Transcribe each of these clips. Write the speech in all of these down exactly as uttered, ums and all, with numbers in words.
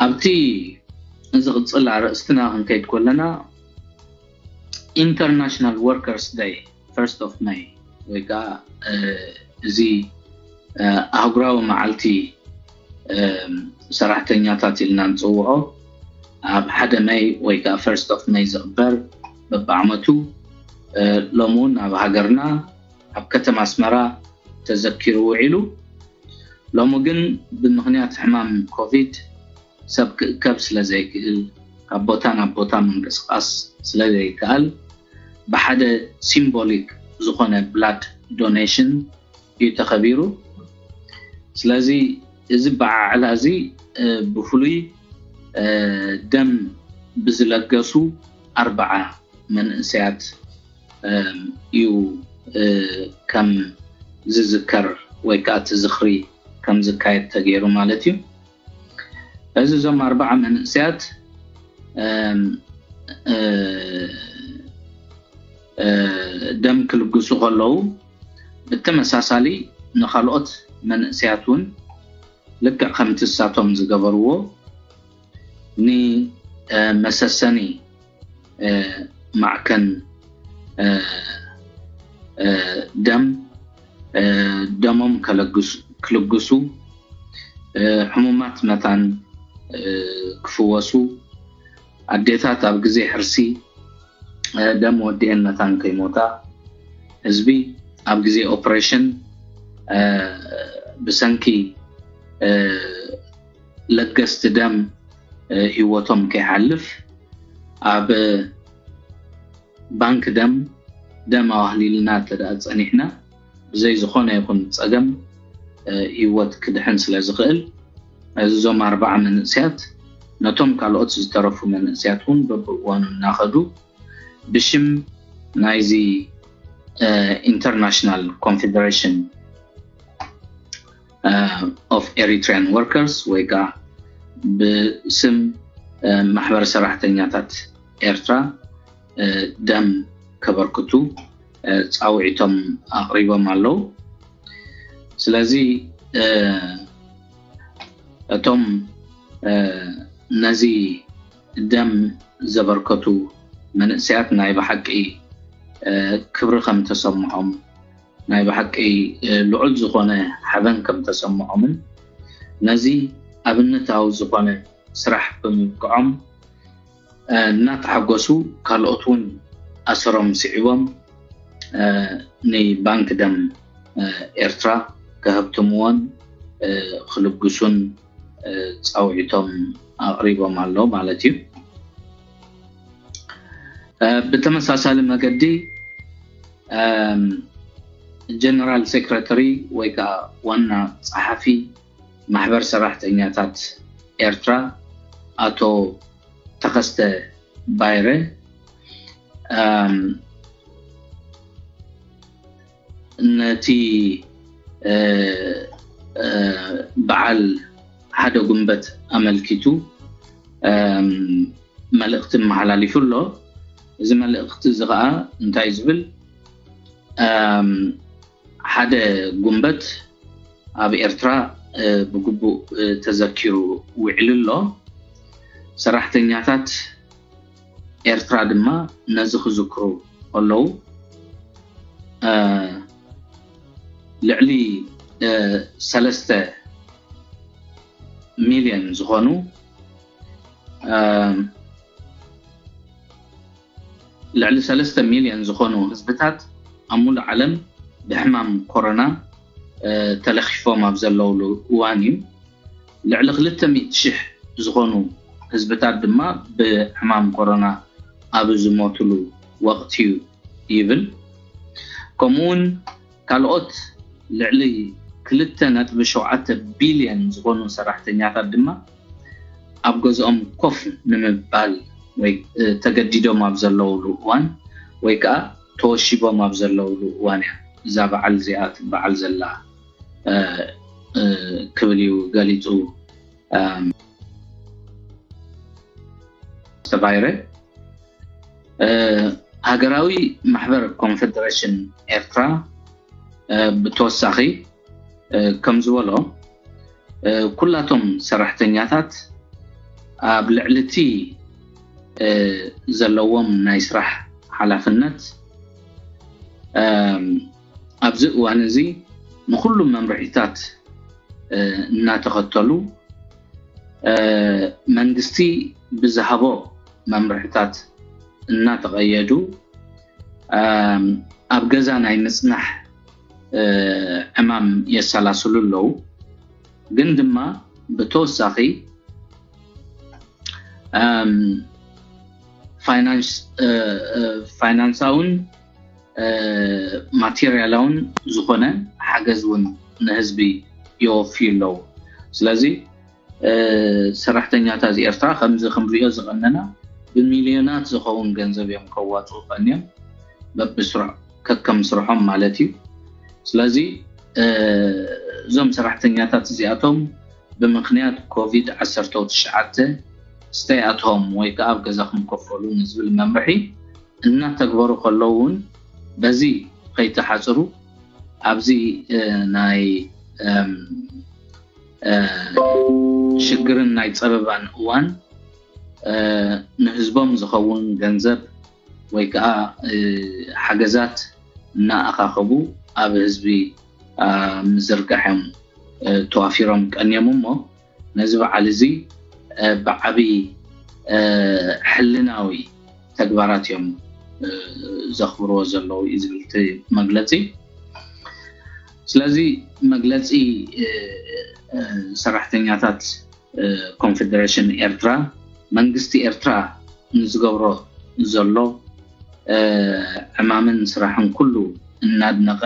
أبتي نزغت صلع رأستنا عن كيد كلنا International Workers Day first of May ويقع زي أهجراو معلتي سرحتين يطاتي لنا نزوعه عب حدا ماي ويقع first of May زغبر ببعمتو لمون عب هجرنا عب كتم عسمرا تذكروا وعلو لما جن بالنهنيات حمام كوفيد سبق كبس لزيكال عبوتان عبوتان من قصقص لزيكال بحدا سيمبوليك زخنة بلاد دونيشن يتخبيرو سلازي زبع على زي بفلي دم بزلقسو أربعة من ساعات يو كم زذكر ويكات زخري كم زكاية تغييرو مالتي هذا زم أربعة من سات دم كل جسوق الله بالتمساسالي نخلقت من ساتون لك خمس ساتهم زجبروه ني مسسني مع كان دم دمهم كلجس كلجسو حمومات مثلا كفواسو عديتات عبق زي حرسي دم ودين مثلا كيموتا حزبي عبق زي اوبريشن بسنكي لقست دم هيوتهم كيحلف عب بانك دم دم اهلي لنا تدعز انحنا زي زخونه يكون تقدم هيوت كدحن سلا زقل ازوم أربعة من سيات نتوم كالوت زترفو من سياتون ببوان ناخدو بشم نايزي International Confederation of Eritrean Workers ويقع بسم محبر سراحتنياتات إرترا دم كبركتو تاوعيتم أقريبا مالو سلازي أتم نزي دم زبركتو من ساعات نايب حقي كبر خم تسمعهم نايب حقي لعل زخونة حبن كم تسمعهم نزي أبن تاو زخونة سرح بمقعم نتحقسو كالأطون أسرم سعوام ني بانك دم إرترا كهبتموان خلب جسون تأويتهم قريبا مع الله مالتيو بتمس عسالم نقدي جنرال سكرتري ويكا وانا صحفي محبر سراحت إنياتات إرترا أتو تخست بايرة نتي بعل حدا جنبت أملكتو ملقت محلالي فلو إذا ملقت زغاء نتايزبل حدا جنبت أبي إرترا بجبو تذكروا وعل الله سرحت نياتات إرترا دما نزخ ذكروا الله لعلي ثلاثة مليون زخانو لعلي ثلاثة مليون زخانو حزبتات أمول علم بحمام كورونا تلخفوا ما بزلوا وانيم لعلي ثلاثة مئة شح زخانو حزبتات دما بحمام كورونا أبز موتلو وقتيو يبل كمون كالقط لعلي كلتا نتب شوعات بليان زغنو سرحتن يعطى الدماء أبقزهم كفن نمبال تقديدو ما بزلو لقوان ويكا توشيبو ما بزلو لقوان إذا بعل زيات بعل زلا كبليو قاليتو استبايرة هاجراوي محبر كونفدريشن إرترا بتوسخي كم زولو كلاتهم سرحتنياتات اب لعلتي زلوم ناي سرح حلافنت ابزق وانزي نخلو ممرعيتات እናተኸተሉ መንግስቲ ብዝሃቦ መምርሕታት እናተቀየዱ ኣብ ገዛ ናይ ምጽናሕ ሕማም የሳላስሉ ኣለው ግን ድማ ብተወሳኺ ፋይናንስ ፋይናንሳውን ማቴሪያላውን ዝኾነ ሓገዝ ውን ንህዝቢ يوفيلو سلازي سرحتنيات از ارتا خمسة خمريو زغننا بمليونات زخون ገንዘብ يم قواطو فنيم ببسرع ككم سرحم مالتي سلازي زم سرحتنيات ازياتهم بمخنيات كوفيد عشرة وتسعة ستاي ات هوم ويك اب ገዛهم كفلو نزل ممرحي ان تكبروا قلون بزي قيتحصروا ابزي ناي ام ا شكرن ناي صببان اوان نحزبهم زخون ገንዘብ ወይ ከዓ حجزات ناخخبو اب حزبي مزرقحم توافيرم ቀንየምሞ نزب علىزي بعبي حلناوي ተግባራትዮም ዘኽብሮ ዘለው ይዝልቲ መግለጺ ስለዚህ መግለጺ ሰራሕተኛታት ኮንፌደሬሽን ኤርትራ መንግስቲ ኤርትራ ንዝገብሮ ዘሎ አማመን ስራህን ኩሉ እናድነቀ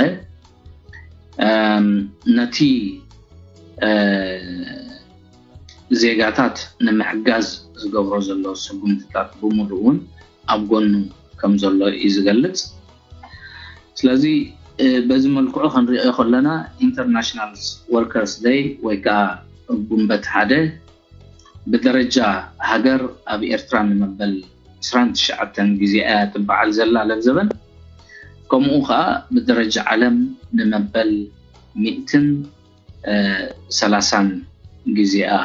ነቲ ዜጋታት ንመሕጋዝ ዝገብሮ ዘሎ ስጉምትታት ብሙሉውን ኣብጎኑ ከም ዘሎ ይዝገልጽ ስለዚህ بزم الكوخ نريو خلنا International Workers Day وكا بومبت حدا بدرجه هاجر ابي ارترا منبل عشرة وتسعة جزيئات بعل زلال الزبن كموخه بدرجه عالم منبل مئتين وثلاثين جزيئه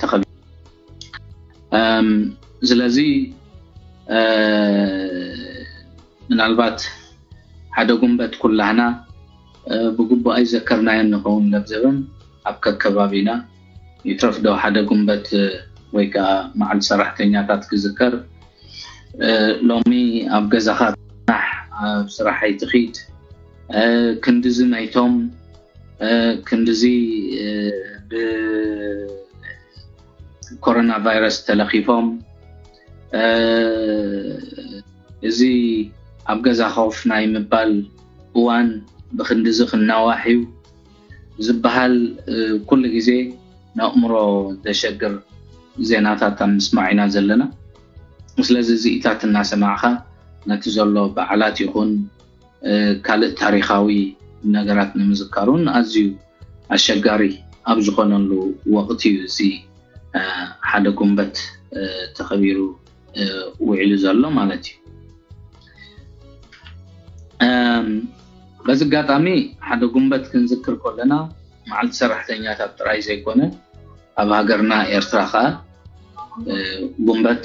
تقريبا ام زلازي من البات عدغمبت كلنا بغبو اي ذكرنا ينقون لبزبن ابك كبابينا يترفدو عدغمبت ويكا مع الصراحتنيات تذكر لومي ابغزخات صراحه يتخيت كندزي نايتوم كندزي ب كورونا فيروس تلخيفهم ازي ابغزا خوف ناي مبال وان بخندز خناواحيو زبحال كل غزي نأمرو تشجر زيناتات مسمعينا زلنا مثلزي زيتات الناس معها نتزلو بعلات يكون كال تاريخاوي نغرات نمذكرون ازيو اشغاري ابزخونن لو وقتيو زي حدكم بت تخبيرو وعلو زلو مالتي ام بزغاتامي حد غنبت كنذكر كلنا مع الصراحتنيات الطراي زيكونه اب هاجرنا ارتراخا غنبت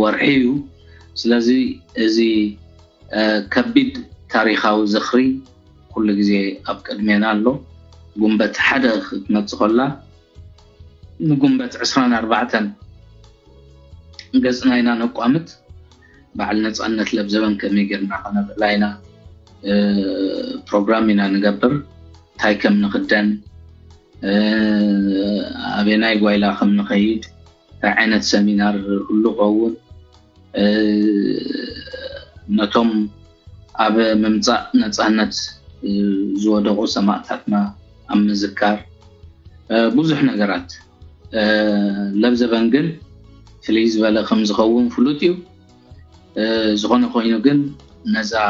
ورحيو سلازي ازي كبيد تاريخاو زخري كل غزي اب قدمينالو غنبت حدا نتصخلا نغنبت عشرة وأربعة غزناينا نقامت بعل نصنت لبزبن كمي غيرنا قنا لاينا بروجرامنا نغبر تاي كم نقدن ابينا يغايلا كم نخيد عينت سيمينار كله قوه نتم اب ممصا نصنت زودقو سماعتنا ام ذكر بوزح نغرات لب زبانگل فلیز ولی خمز خوون فلوتیو زغان خوینو گن نزع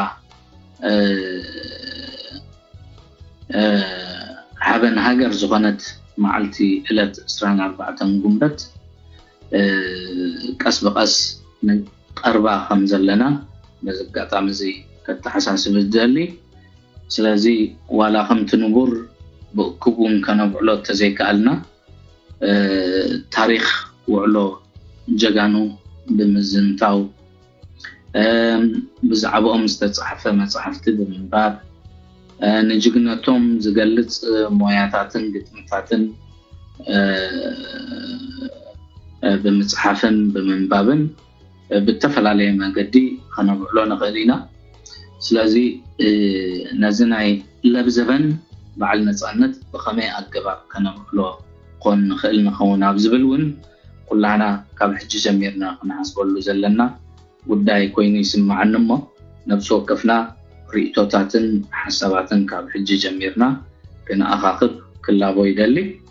حبن هاجر زغانت معلتی علت اسران عربعتن گمرت قص بقص من أربعة خمزة لنا نزق قطعم زي كتحسن سبزدالي سلازي ولا خمت نبور بقبون كانوا بعلو تزيك علنا أه تاريخ وعلو جغانو بمزنتاو أه بزعبهم استتصحفة ما صحفت بمن باب أه نجقناتهم زقلت موياتاتن قتمتاتن أه بمصحفن بمنبابن بتفلالي منقدي خنبعلو نغلينا سلازي نازناي لبزبن بعل نصانت بخمي اقباب كنبعلو قون نخلنا خونا بزبلون كلنا كاب حجي جميرنا نحسبلو زلنا وداي كويني سمعنا ما نفسو كفنا ريتوتاتن حساباتن كاب حجي جميرنا كنا اخاخب كلا بو يدلي